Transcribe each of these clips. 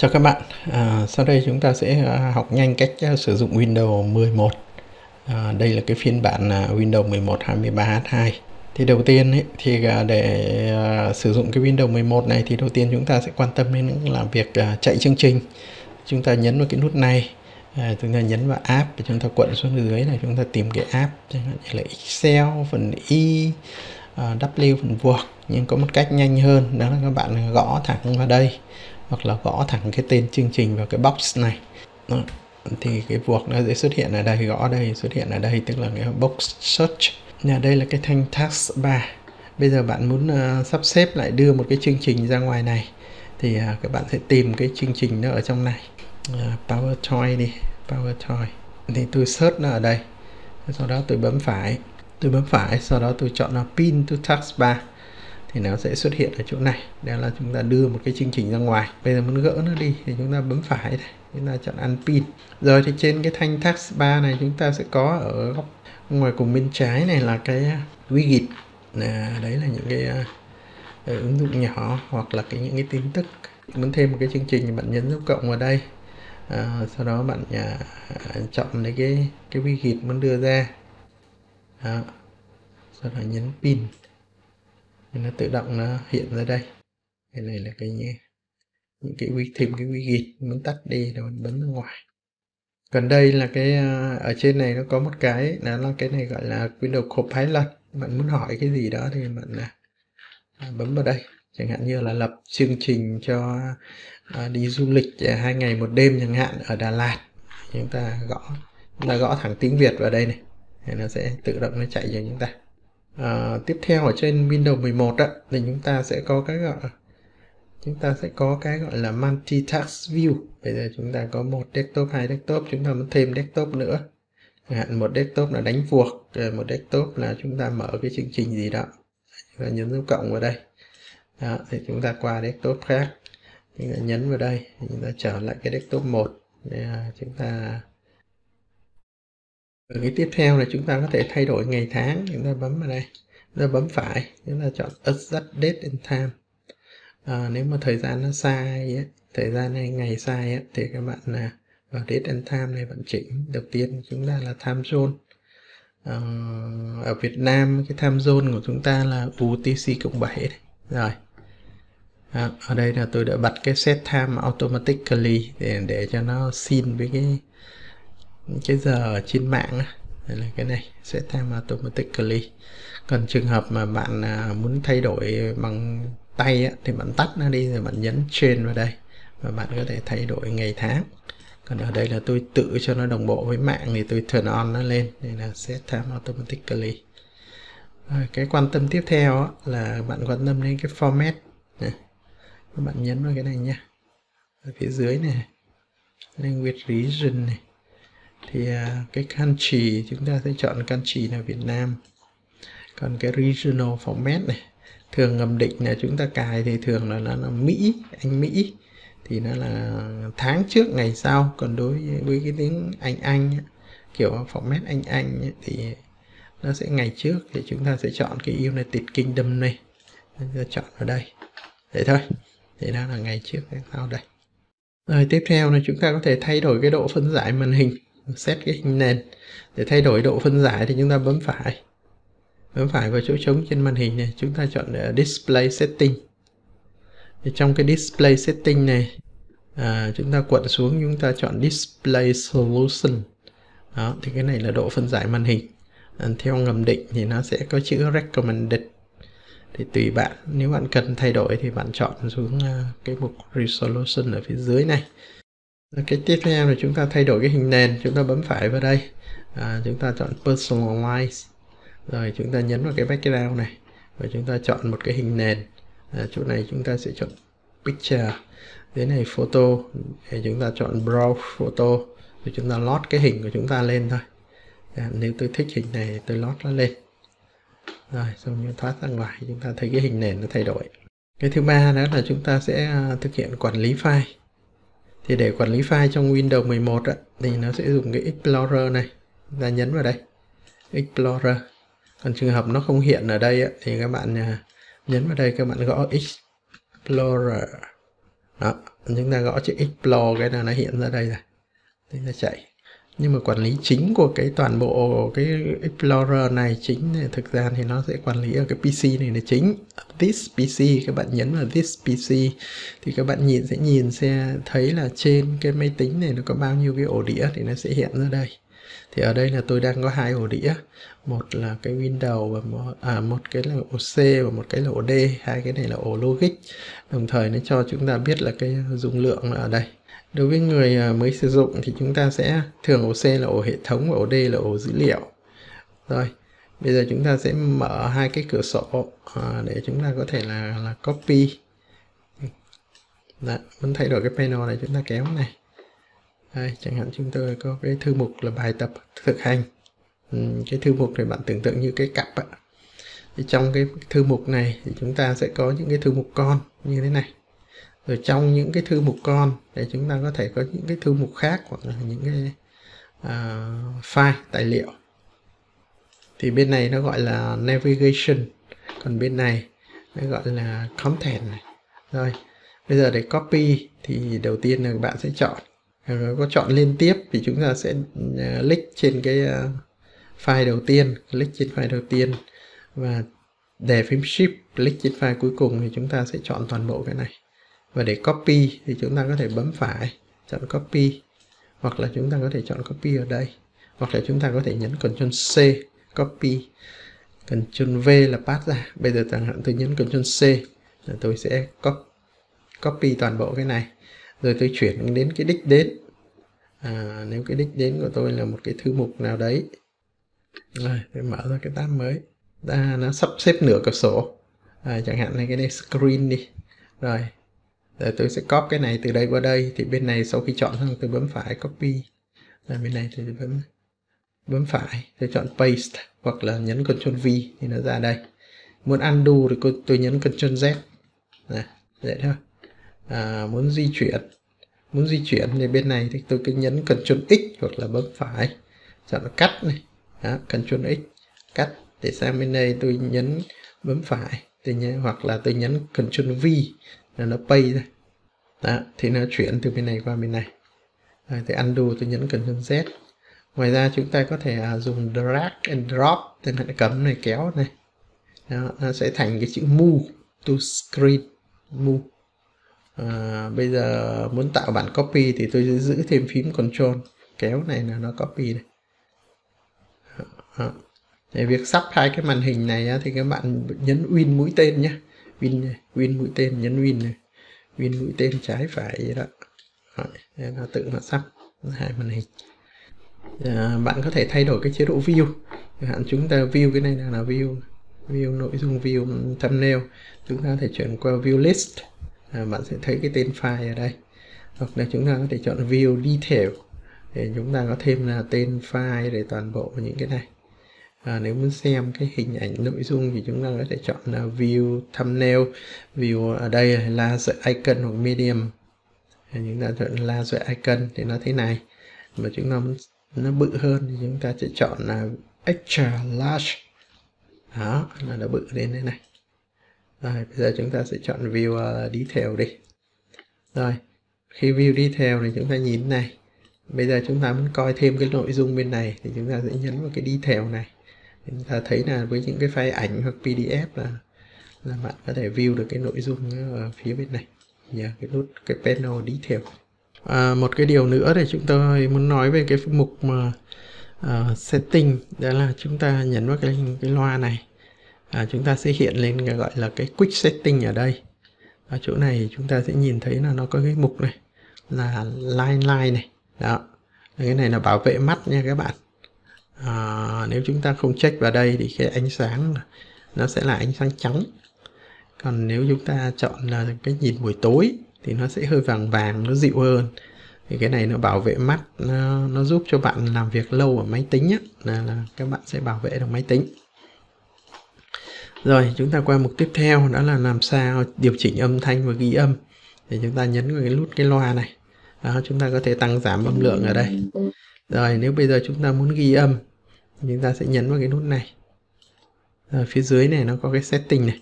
Chào các bạn, sau đây chúng ta sẽ học nhanh cách sử dụng Windows 11. Đây là cái phiên bản Windows 11 23H2. Thì đầu tiên thì để sử dụng cái Windows 11 này thì đầu tiên chúng ta sẽ quan tâm đến là việc chạy chương trình. Chúng ta nhấn vào cái nút này, chúng ta nhấn vào app và chúng ta quận xuống dưới này, chúng ta tìm cái app chẳng hạn như là Excel, phần Y, W, phần vuộc. Nhưng có một cách nhanh hơn đó là các bạn gõ thẳng vào đây, hoặc là gõ thẳng cái tên chương trình vào cái box này. Đó. Thì cái vuộc nó sẽ xuất hiện ở đây, gõ đây xuất hiện ở đây, tức là cái box search. Đây là cái thanh taskbar. Bây giờ bạn muốn sắp xếp lại đưa một cái chương trình ra ngoài này thì các bạn sẽ tìm cái chương trình nó ở trong này. PowerToy đi, PowerToy. Thì tôi search nó ở đây. Sau đó tôi bấm phải, sau đó tôi chọn là Pin to Taskbar. Thì nó sẽ xuất hiện ở chỗ này. Đó là chúng ta đưa một cái chương trình ra ngoài. Bây giờ muốn gỡ nó đi thì chúng ta bấm phải này. Chúng ta chọn Unpin. Rồi thì trên cái thanh taskbar này chúng ta sẽ có ở góc ngoài cùng bên trái này là cái widget. Đấy là những cái ứng dụng nhỏ hoặc là những cái tin tức. Muốn thêm một cái chương trình thì bạn nhấn dấu cộng vào đây. Sau đó bạn chọn lấy cái widget muốn đưa ra. Đó. Sau đó nhấn Pin. Nó tự động nó hiện ra đây. Cái này là những cái thêm cái widget muốn tắt đi rồi mình bấm ra ngoài. Còn đây là cái ở trên này nó có một cái đó là cái này gọi là Windows Copilot. Bạn muốn hỏi cái gì đó thì bạn bấm vào đây. Chẳng hạn như là lập chương trình cho đi du lịch 2 ngày 1 đêm chẳng hạn ở Đà Lạt. Chúng ta gõ thẳng tiếng Việt vào đây này. Thì nó sẽ tự động nó chạy cho chúng ta. Tiếp theo ở trên Windows 11 đó, thì chúng ta sẽ có cái gọi là multitask view. Bây giờ chúng ta có một desktop, 2 desktop, chúng ta muốn thêm desktop nữa. Một desktop là đánh vuộc, một desktop là chúng ta mở cái chương trình gì đó. Chúng ta nhấn dấu cộng vào đây. Đó, thì chúng ta qua desktop khác, chúng ta nhấn vào đây, chúng ta trở lại cái desktop 1. Chúng ta cái tiếp theo là chúng ta có thể thay đổi ngày tháng. Chúng ta bấm vào đây, chúng ta bấm phải, chúng ta chọn Adjust Date and Time. Nếu mà thời gian nó sai ấy, thời gian này ngày sai ấy, thì các bạn là vào Date and Time này bạn chỉnh. Đầu tiên chúng ta là time zone. Ở Việt Nam cái time zone của chúng ta là UTC 07. Rồi ở đây là tôi đã bật cái Set Time Automatically để cho nó sync với cái giờ trên mạng. Đây là cái này Set Time Automatically. Còn trường hợp mà bạn muốn thay đổi bằng tay á, thì bạn tắt nó đi rồi bạn nhấn Change vào đây và bạn có thể thay đổi ngày tháng. Còn ở đây là tôi tự cho nó đồng bộ với mạng thì tôi turn on nó lên. Đây là Set Time Automatically. Rồi, cái quan tâm tiếp theo á, là bạn quan tâm đến cái format này. Các bạn nhấn vào cái này nha. Ở phía dưới này Language Region này. Thì cái country chúng ta sẽ chọn country là Việt Nam. Còn cái regional format này, thường ngầm định là chúng ta cài thì thường là nó Mỹ, Anh Mỹ thì nó là tháng trước ngày sau. Còn đối với cái tiếng Anh kiểu format Anh thì nó sẽ ngày trước, thì chúng ta sẽ chọn cái United Kingdom này, chúng ta chọn vào đây vậy thôi, thì đó là ngày trước ngày sau đây. Rồi tiếp theo là chúng ta có thể thay đổi cái độ phân giải màn hình. Set cái hình nền. Để thay đổi độ phân giải thì chúng ta bấm phải vào chỗ trống trên màn hình này, chúng ta chọn Display Setting. Thì trong cái Display Setting này chúng ta quận xuống, chúng ta chọn Display Solution. Đó, thì cái này là độ phân giải màn hình. Theo ngầm định thì nó sẽ có chữ Recommended. Thì tùy bạn, nếu bạn cần thay đổi thì bạn chọn xuống cái mục Resolution ở phía dưới này. Cái tiếp theo là chúng ta thay đổi cái hình nền, chúng ta bấm phải vào đây, chúng ta chọn Personalize, rồi chúng ta nhấn vào cái background này và chúng ta chọn một cái hình nền. Chỗ này chúng ta sẽ chọn Picture, đến này Photo, để chúng ta chọn Browse Photo, rồi chúng ta load cái hình của chúng ta lên thôi. Nếu tôi thích hình này thì tôi load nó lên. Rồi xong như thoát ra ngoài, chúng ta thấy cái hình nền nó thay đổi. Cái thứ ba đó là chúng ta sẽ thực hiện quản lý file. Thì để quản lý file trong Windows 11 á, thì nó sẽ dùng cái Explorer này. Chúng ta nhấn vào đây Explorer. Còn trường hợp nó không hiện ở đây á, thì các bạn nhấn vào đây, các bạn gõ Explorer Đó, chúng ta gõ chữ Explore cái là nó hiện ra đây này, chúng ta chạy. Nhưng mà quản lý chính của cái toàn bộ cái Explorer này chính thì thực ra thì nó sẽ quản lý ở cái PC này là chính. This PC, các bạn nhấn vào This PC thì các bạn nhìn sẽ thấy là trên cái máy tính này nó có bao nhiêu cái ổ đĩa thì nó sẽ hiện ra đây. Thì ở đây là tôi đang có hai ổ đĩa, một là cái Windows và một cái là ổ C và một cái là ổ D, hai cái này là ổ logic. Đồng thời nó cho chúng ta biết là cái dung lượng ở đây. Đối với người mới sử dụng thì chúng ta sẽ thường ổ C là ổ hệ thống và ổ D là ổ dữ liệu. Rồi, bây giờ chúng ta sẽ mở hai cái cửa sổ để chúng ta có thể là copy. Đã, muốn thay đổi cái panel này chúng ta kéo này. Đây, chẳng hạn chúng tôi có cái thư mục là bài tập thực hành. Cái thư mục này bạn tưởng tượng như cái cặp ạ. Thì trong cái thư mục này thì chúng ta sẽ có những cái thư mục con như thế này. Rồi trong những cái thư mục con để chúng ta có thể có những cái thư mục khác hoặc là những cái file, tài liệu. Thì bên này nó gọi là navigation, còn bên này nó gọi là content này. Rồi, bây giờ để copy thì đầu tiên là bạn sẽ chọn. Rồi có chọn liên tiếp thì chúng ta sẽ click trên cái file đầu tiên, và để phím Shift click trên file cuối cùng thì chúng ta sẽ chọn toàn bộ cái này. Và để copy thì chúng ta có thể bấm phải, chọn copy, hoặc là chúng ta có thể chọn copy ở đây, hoặc là chúng ta có thể nhấn Ctrl C copy, Ctrl V là paste ra. Bây giờ chẳng hạn tôi nhấn Ctrl C là tôi sẽ copy toàn bộ cái này. Rồi tôi chuyển đến cái đích đến. Nếu cái đích đến của tôi là một cái thư mục nào đấy. Rồi, tôi mở ra cái tab mới. Nó sắp xếp nửa cửa sổ. Chẳng hạn này cái này screen đi. Rồi, tôi sẽ copy cái này từ đây qua đây. Thì bên này sau khi chọn xong tôi bấm phải copy. Rồi bên này tôi bấm phải. Tôi chọn paste hoặc là nhấn Ctrl V thì nó ra đây. Muốn undo thì tôi nhấn Ctrl Z. Rồi, vậy thôi. Muốn di chuyển thì bên này thì tôi cứ nhấn Ctrl X hoặc là bấm phải, chọn cắt này. Đó, Ctrl X cắt. Để sang bên đây tôi nhấn bấm phải hoặc là tôi nhấn Ctrl V là nó paste ra. Đó, thì nó chuyển từ bên này qua bên này. Rồi, tôi undo, tôi nhấn Ctrl Z. Ngoài ra chúng ta có thể dùng drag and drop, tên hạn cấm này kéo này. Đó, nó sẽ thành cái chữ move to screen, move. Bây giờ muốn tạo bản copy thì tôi sẽ giữ thêm phím Ctrl kéo này là nó copy này. Để việc sắp hai cái màn hình này thì các bạn nhấn Win mũi tên nhé, Win mũi tên, nhấn Win này, Win mũi tên trái phải vậy đó. Để nó tự nó sắp hai màn hình. Bạn có thể thay đổi cái chế độ view. Chúng ta view cái này là view nội dung, view thumbnail. Chúng ta có thể chuyển qua view list. Bạn sẽ thấy cái tên file ở đây. Hoặc là chúng ta có thể chọn View Detail để chúng ta có thêm là tên file để toàn bộ những cái này. Nếu muốn xem cái hình ảnh nội dung thì chúng ta có thể chọn là View Thumbnail. View ở đây là Large Icon hoặc Medium. Chúng ta chọn Large Icon thì nó thế này. Mà chúng ta muốn nó bự hơn thì chúng ta sẽ chọn là Extra Large. Đó, nó bự đến thế này. Rồi, bây giờ chúng ta sẽ chọn View Detail đi. Rồi, khi View Detail thì chúng ta nhìn này. Bây giờ chúng ta muốn coi thêm cái nội dung bên này thì chúng ta sẽ nhấn vào cái Detail này. Chúng ta thấy là với những cái file ảnh hoặc PDF là bạn có thể view được cái nội dung ở phía bên này. Nhờ cái nút, cái panel Detail. Một cái điều nữa thì chúng tôi muốn nói về cái mục mà Setting. Đó là chúng ta nhấn vào cái loa này. Chúng ta sẽ hiện lên cái gọi là cái Quick Setting ở đây. Ở chỗ này chúng ta sẽ nhìn thấy là nó có cái mục này là Line này. Đó, cái này là bảo vệ mắt nha các bạn. Nếu chúng ta không check vào đây thì cái ánh sáng nó sẽ là ánh sáng trắng. Còn nếu chúng ta chọn là cái nhìn buổi tối thì nó sẽ hơi vàng vàng, nó dịu hơn. Thì cái này nó bảo vệ mắt, nó giúp cho bạn làm việc lâu ở máy tính á, là các bạn sẽ bảo vệ được máy tính. Rồi, chúng ta qua mục tiếp theo, đó là làm sao điều chỉnh âm thanh và ghi âm. Thì chúng ta nhấn vào cái nút cái loa này. Đó, chúng ta có thể tăng giảm âm lượng ở đây. Rồi, nếu bây giờ chúng ta muốn ghi âm, chúng ta sẽ nhấn vào cái nút này. Rồi, phía dưới này nó có cái setting này.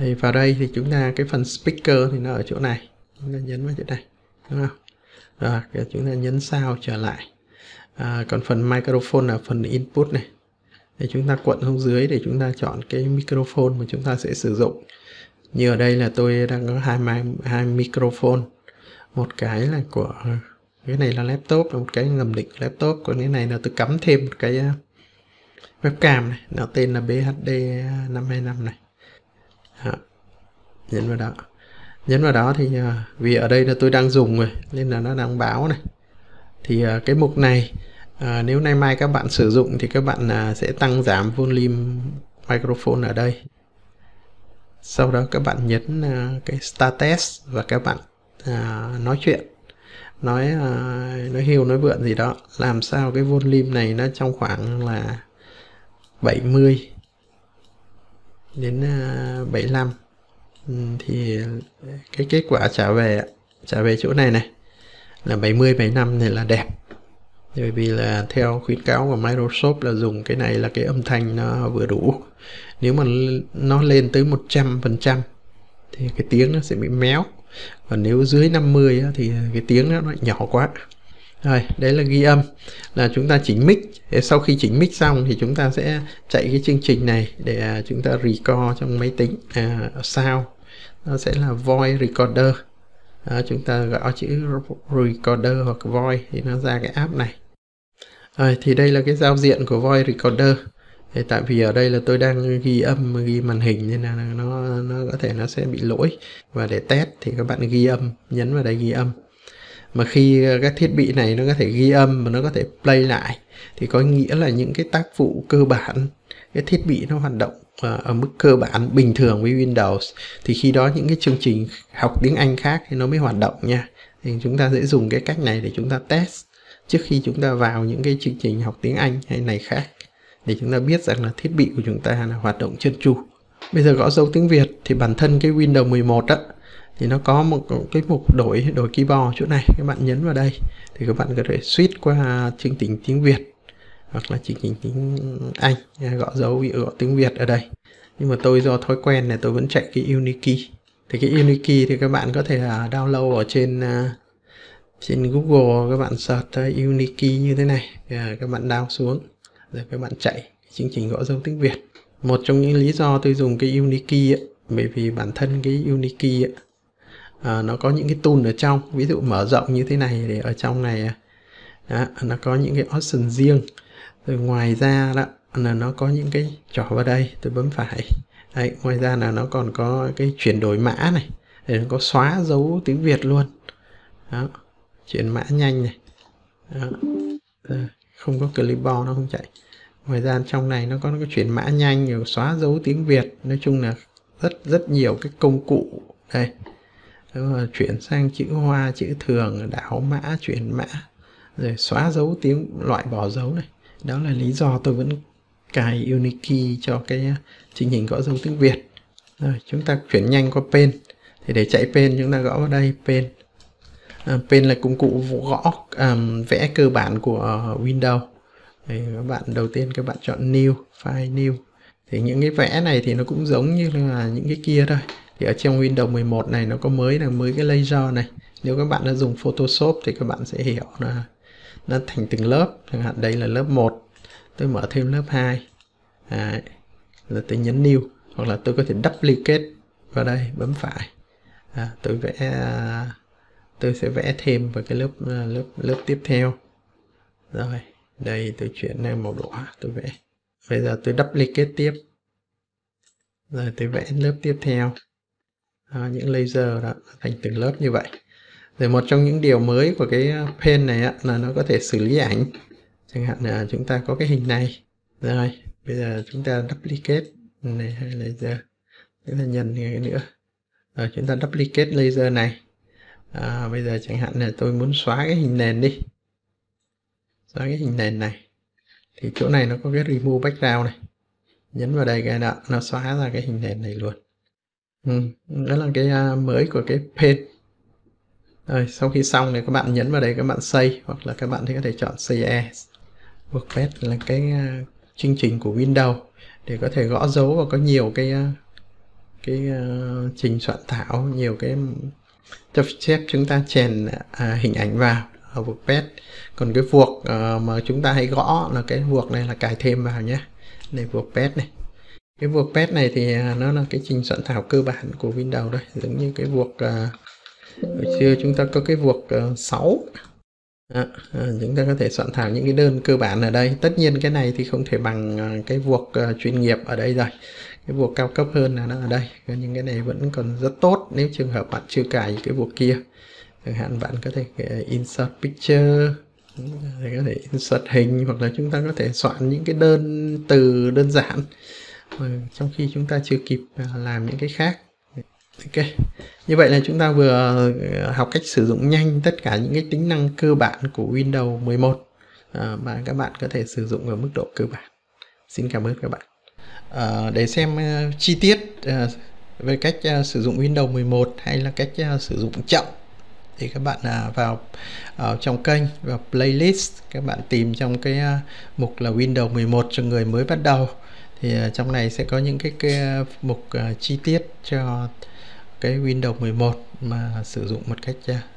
Thì vào đây thì chúng ta cái phần speaker thì nó ở chỗ này, chúng ta nhấn vào chỗ này, đúng không? Rồi chúng ta nhấn sao trở lại. Còn phần microphone là phần input này, thì chúng ta quận xuống dưới để chúng ta chọn cái microphone mà chúng ta sẽ sử dụng. Như ở đây là tôi đang có hai microphone, một cái là của cái này là laptop, một cái ngầm định laptop, còn cái này là tôi cắm thêm một cái webcam này, nó tên là BHD525 này. Nhấn vào đó, thì vì ở đây là tôi đang dùng rồi nên là nó đang báo này. Thì cái mục này nếu nay mai các bạn sử dụng thì các bạn sẽ tăng giảm volume microphone ở đây, sau đó các bạn nhấn cái status và các bạn nói chuyện, nói hiu nói vượn gì đó, làm sao cái volume này nó trong khoảng là 70 đến 75 thì cái kết quả trả về chỗ này này là 70-75 này là đẹp, bởi vì là theo khuyến cáo của Microsoft là dùng cái này là cái âm thanh nó vừa đủ. Nếu mà nó lên tới 100% thì cái tiếng nó sẽ bị méo, còn nếu dưới 50 thì cái tiếng nó nhỏ quá. Rồi, đấy là ghi âm, là chúng ta chỉnh mic. Sau khi chỉnh mic xong thì chúng ta sẽ chạy cái chương trình này để chúng ta record trong máy tính sound. Nó sẽ là Voice Recorder. Đó, chúng ta gõ chữ Recorder hoặc Voice thì nó ra cái app này. Rồi, thì đây là cái giao diện của Voice Recorder. Thì tại vì ở đây là tôi đang ghi âm, ghi màn hình nên là nó có thể nó sẽ bị lỗi. Và để test thì các bạn ghi âm, nhấn vào đây ghi âm. Mà khi các thiết bị này nó có thể ghi âm và nó có thể play lại thì có nghĩa là những cái tác vụ cơ bản, cái thiết bị nó hoạt động ở mức cơ bản bình thường với Windows, thì khi đó những cái chương trình học tiếng Anh khác thì nó mới hoạt động nha. Thì chúng ta sẽ dùng cái cách này để chúng ta test trước khi chúng ta vào những cái chương trình học tiếng Anh hay này khác, để chúng ta biết rằng là thiết bị của chúng ta là hoạt động trơn tru. Bây giờ gõ dấu tiếng Việt thì bản thân cái Windows 11 á, thì nó có một cái mục đổi keyboard chỗ này, các bạn nhấn vào đây thì các bạn có thể switch qua chương trình tiếng Việt hoặc là chương trình tiếng Anh, gõ dấu gõ tiếng Việt ở đây. Nhưng mà tôi do thói quen này tôi vẫn chạy cái UniKey. Thì cái UniKey thì các bạn có thể download ở trên Google, các bạn search UniKey như thế này, các bạn down xuống rồi các bạn chạy chương trình gõ dấu tiếng Việt. Một trong những lý do tôi dùng cái UniKey ấy, bởi vì bản thân cái UniKey ấy, nó có những cái tool ở trong, ví dụ mở rộng như thế này để ở trong này đó, nó có những cái option riêng. Rồi ngoài ra đó là nó có những cái trỏ vào đây, tôi bấm phải đấy, ngoài ra là nó còn có cái chuyển đổi mã này để nó có xóa dấu tiếng Việt luôn đó, chuyển mã nhanh này đó. Rồi, không có clipboard nó không chạy. Ngoài ra trong này nó có cái chuyển mã nhanh, rồi xóa dấu tiếng Việt, nói chung là rất nhiều cái công cụ đây. Rồi, chuyển sang chữ hoa, chữ thường, đảo mã, chuyển mã, rồi xóa dấu tiếng, loại bỏ dấu này. Đó là lý do tôi vẫn cài UniKey cho cái trình hình gõ dấu tiếng Việt. Rồi chúng ta chuyển nhanh qua Paint. Thì để chạy Paint chúng ta gõ vào đây Paint. Paint là công cụ gõ vẽ cơ bản của Windows. Thì các bạn đầu tiên các bạn chọn New, File New. Thì những cái vẽ này thì nó cũng giống như là những cái kia thôi. Thì ở trong Windows 11 này nó có mới là mới cái laser này. Nếu các bạn đã dùng Photoshop thì các bạn sẽ hiểu là nó thành từng lớp. Chẳng hạn đây là lớp 1, tôi mở thêm lớp 2. Đấy, là tôi nhấn new, hoặc là tôi có thể duplicate vào đây, bấm phải. Tôi sẽ vẽ thêm vào cái lớp tiếp theo. Rồi, đây tôi chuyển lên màu đỏ, tôi vẽ. Bây giờ tôi duplicate tiếp. Rồi tôi vẽ lớp tiếp theo. Những laser đó thành từng lớp như vậy. Rồi một trong những điều mới của cái Paint này á, là nó có thể xử lý ảnh. Chẳng hạn là chúng ta có cái hình này. Rồi, bây giờ chúng ta duplicate này hay laser. Chúng ta nhân cái nữa. Rồi chúng ta duplicate laser này. Bây giờ chẳng hạn là tôi muốn xóa cái hình nền đi. Xóa cái hình nền này. Thì chỗ này nó có cái remove background này. Nhấn vào đây cái đó, nó xóa ra cái hình nền này luôn. Đó là cái mới của cái Paint. Rồi, sau khi xong thì các bạn nhấn vào đây các bạn save, hoặc là các bạn thì có thể chọn save as. WordPad là cái chương trình của Windows để có thể gõ dấu và có nhiều cái cái trình soạn thảo, nhiều cái cho phép chúng ta chèn hình ảnh vào ở WordPad. Còn cái vuột mà chúng ta hay gõ là cái vuột này là cài thêm vào nhé. Này WordPad này. Cái WordPad này thì nó là cái trình soạn thảo cơ bản của Windows đây, giống như cái vuột hồi xưa chúng ta có cái vuột 6. Chúng ta có thể soạn thảo những cái đơn cơ bản ở đây. Tất nhiên cái này thì không thể bằng cái vuột chuyên nghiệp ở đây rồi. Cái vuột cao cấp hơn là nó ở đây. Nhưng cái này vẫn còn rất tốt nếu trường hợp bạn chưa cài cái vuột kia. Chẳng hạn bạn có thể insert picture, có thể insert hình, hoặc là chúng ta có thể soạn những cái đơn từ đơn giản trong khi chúng ta chưa kịp làm những cái khác. Ok, như vậy là chúng ta vừa học cách sử dụng nhanh tất cả những cái tính năng cơ bản của Windows 11 mà các bạn có thể sử dụng ở mức độ cơ bản. Xin cảm ơn các bạn. Để xem chi tiết về cách sử dụng Windows 11 hay là cách sử dụng chậm thì các bạn vào trong kênh, vào playlist, các bạn tìm trong cái mục là Windows 11 cho người mới bắt đầu. Thì trong này sẽ có những cái mục chi tiết cho cái Windows 11 mà sử dụng một cách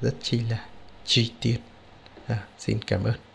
rất chi là chi tiết. Xin cảm ơn.